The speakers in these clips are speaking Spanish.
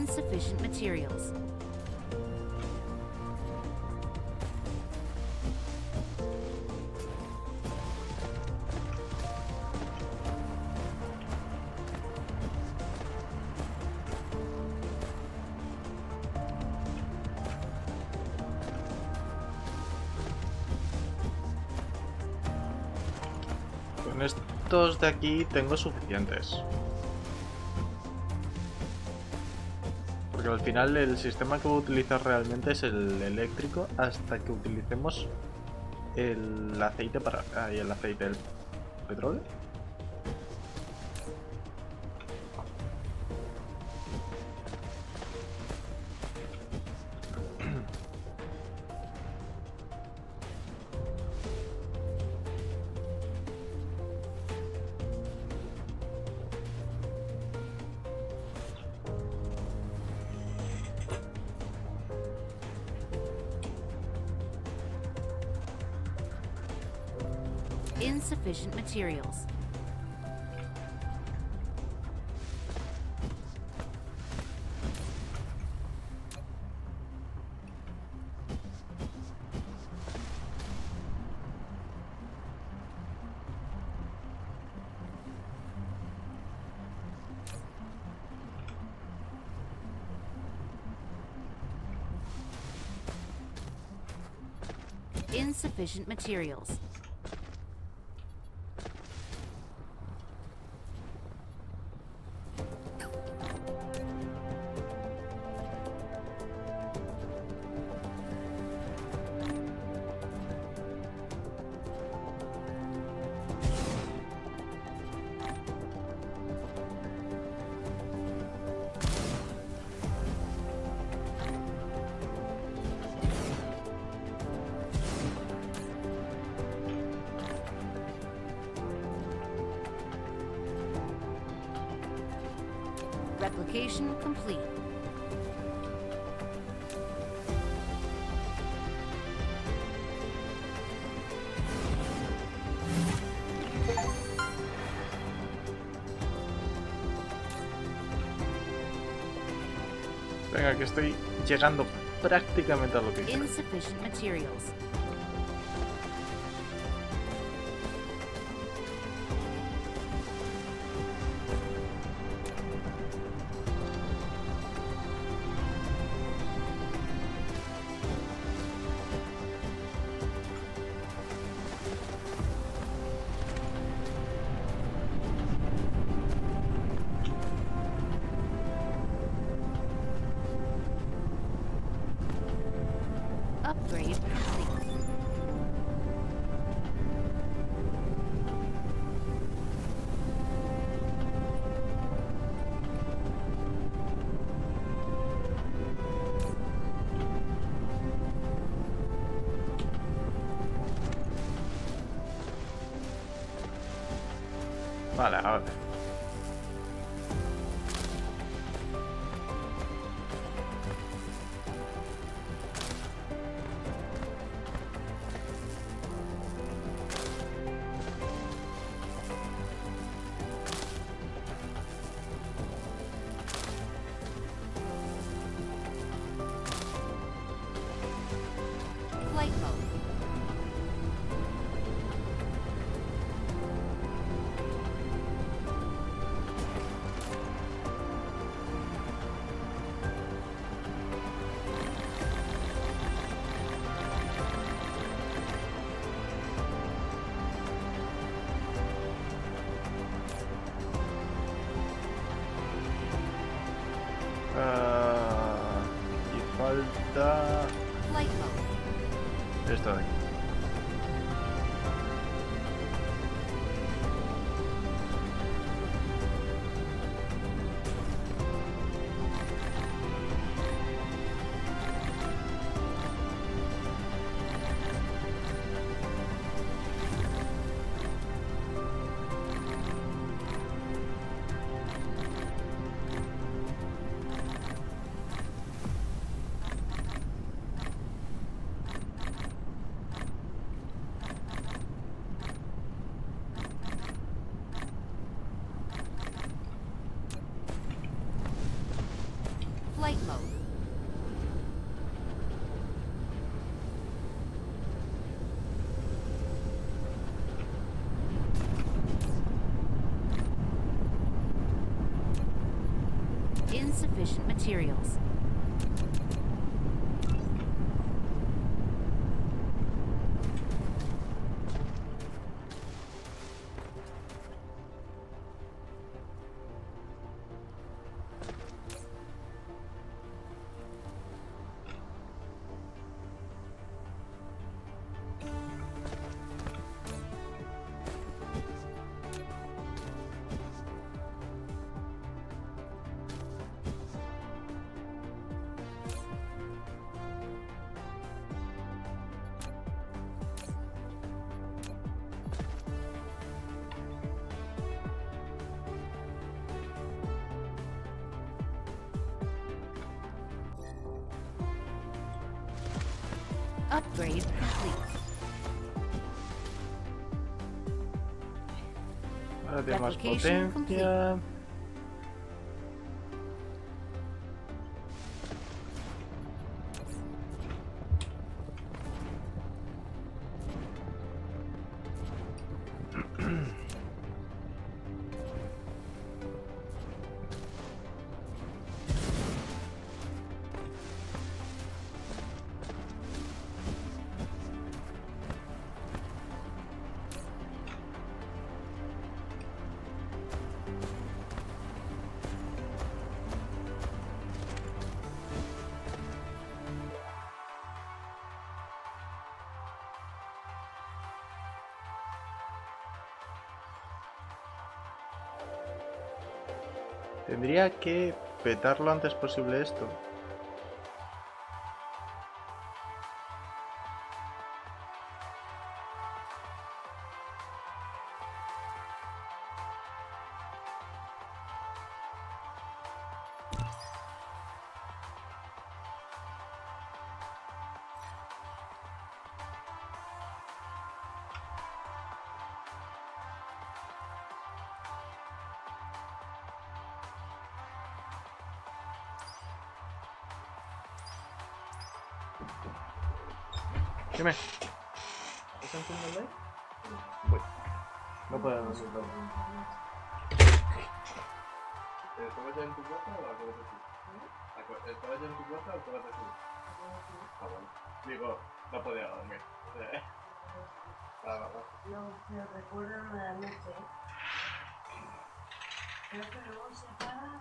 insufficient materials. Con estos de aquí tengo suficientes. Porque al final el sistema que voy a utilizar realmente es el eléctrico hasta que utilicemos el aceite para... Ah, y el aceite, el petróleo. Insufficient materials. Insufficient materials. Replication complete. Venga, que estoy llegando prácticamente a lo que quiero. Insufficient materials. Upgrade. Vale, a ver. Y falta esto de aquí. sufficient materials. Upgrade complete. Ahora tiene más potencia. Tendría que petar lo antes posible esto. Dime. ¿Están filmando ahí? Voy. No podemos soltarlo. ¿Te estabas ya en tu plaza o acabas así? ¿Te estabas ya en tu plaza o acabas así? Ah, bueno. Digo, no podía dormir. No, pero recuerdan a la noche. Creo que luego se apaga.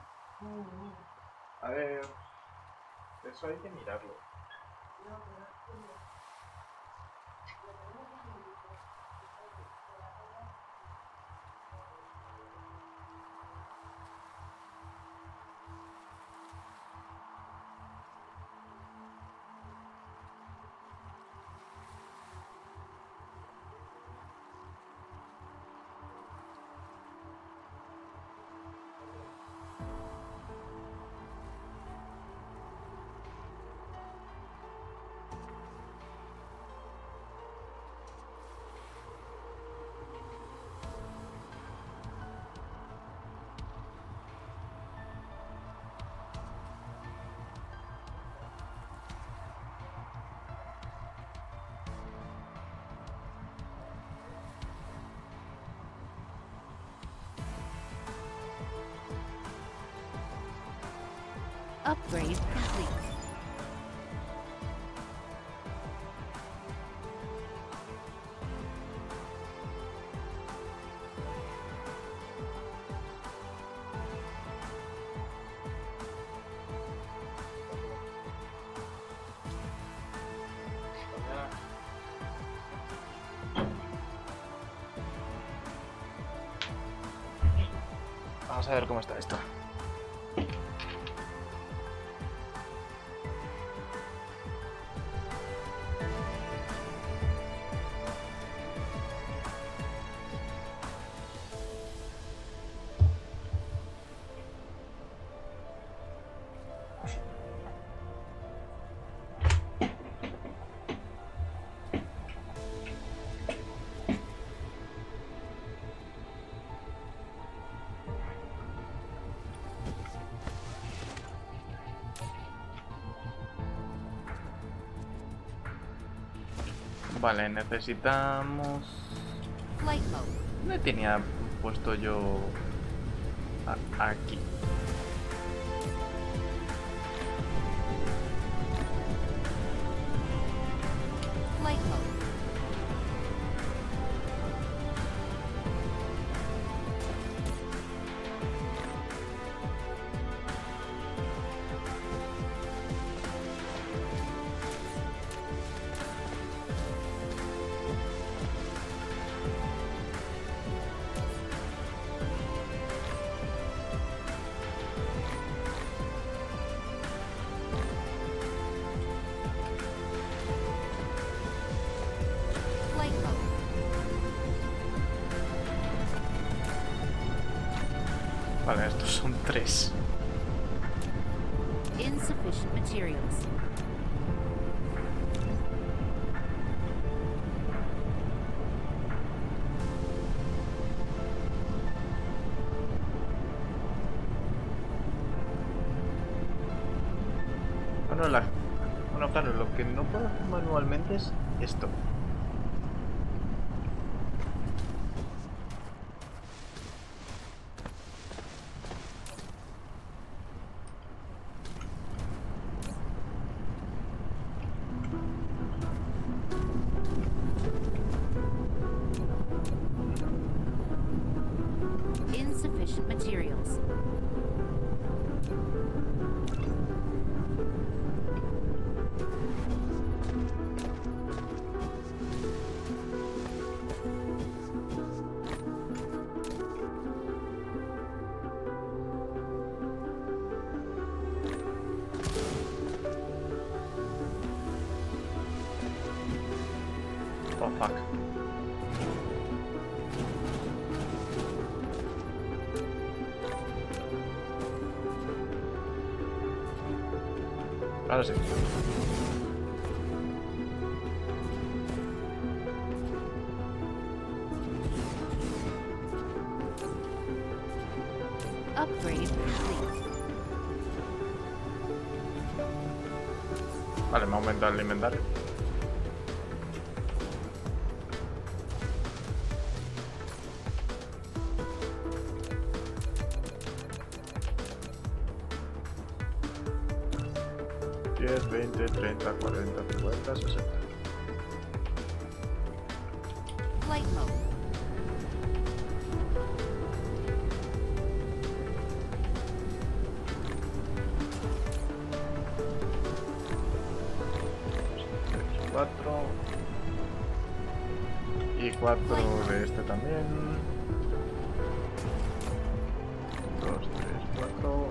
A ver. Eso hay que mirarlo. No, pero upgrade complete. Vamos a ver cómo está esto. Vale, necesitamos... ¿Dónde tenía puesto yo...? Aquí. Vale, estos son 3. Insufficient materials. Bueno, claro, lo que no puedo hacer manualmente es esto. Ahora sí. Vale, me ha aumentado el inventario. Y 4 de este también. 2, 3, 4.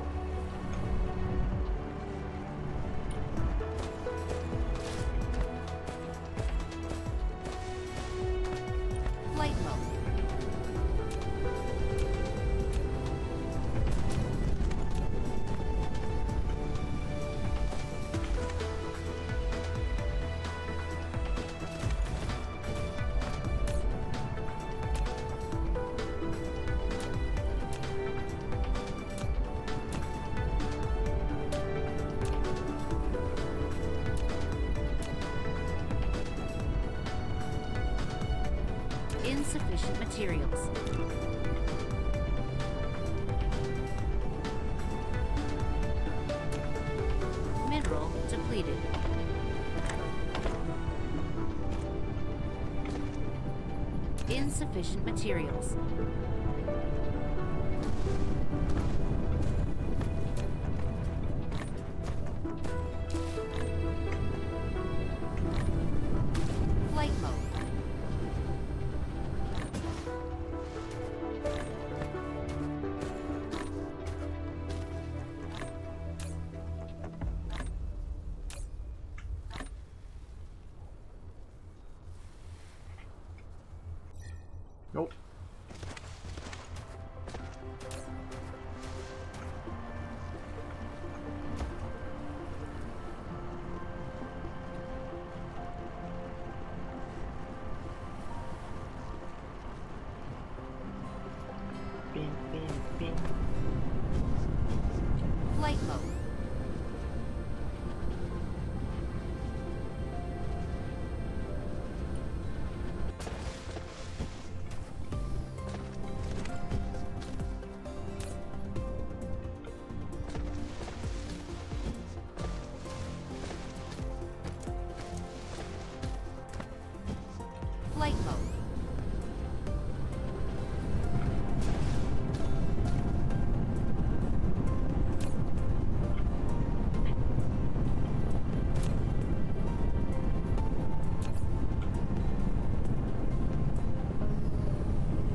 Insufficient materials. Mineral depleted. Insufficient materials. Nope.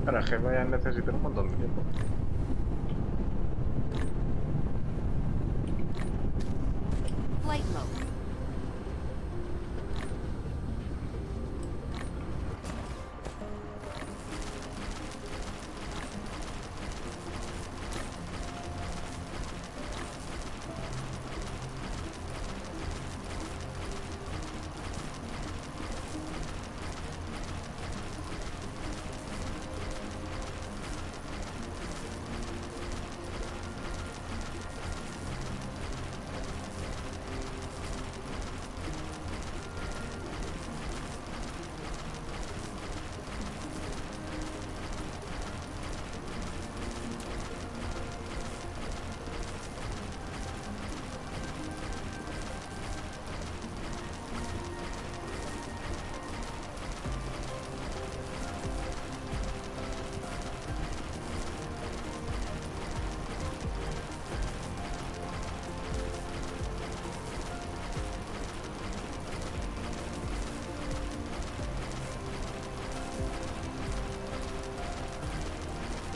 Para que voy a necesitar un montón de tiempo.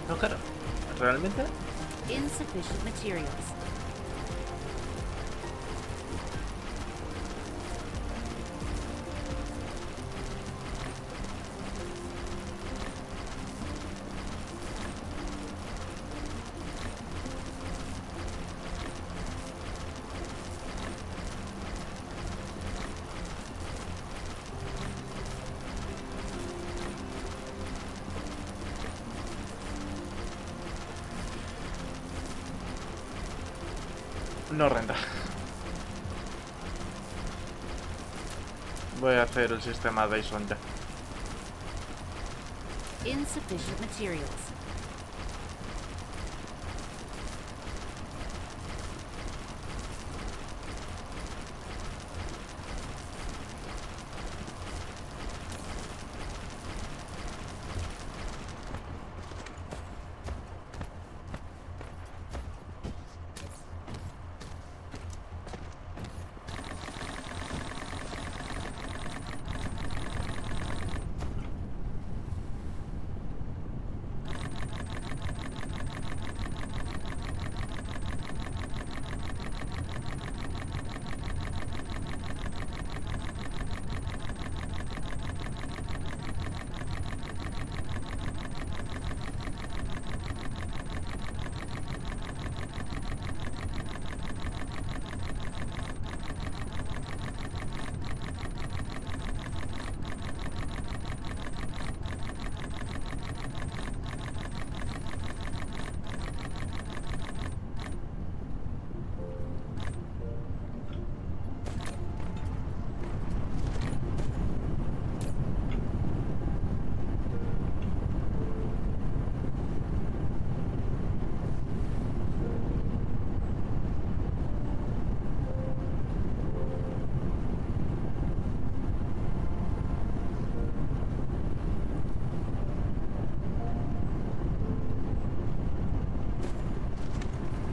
No, claro. ¿Realmente? Insufficient materials. No renta. Voy a hacer el sistema Dyson ya. Insufficient materials.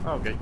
Okay.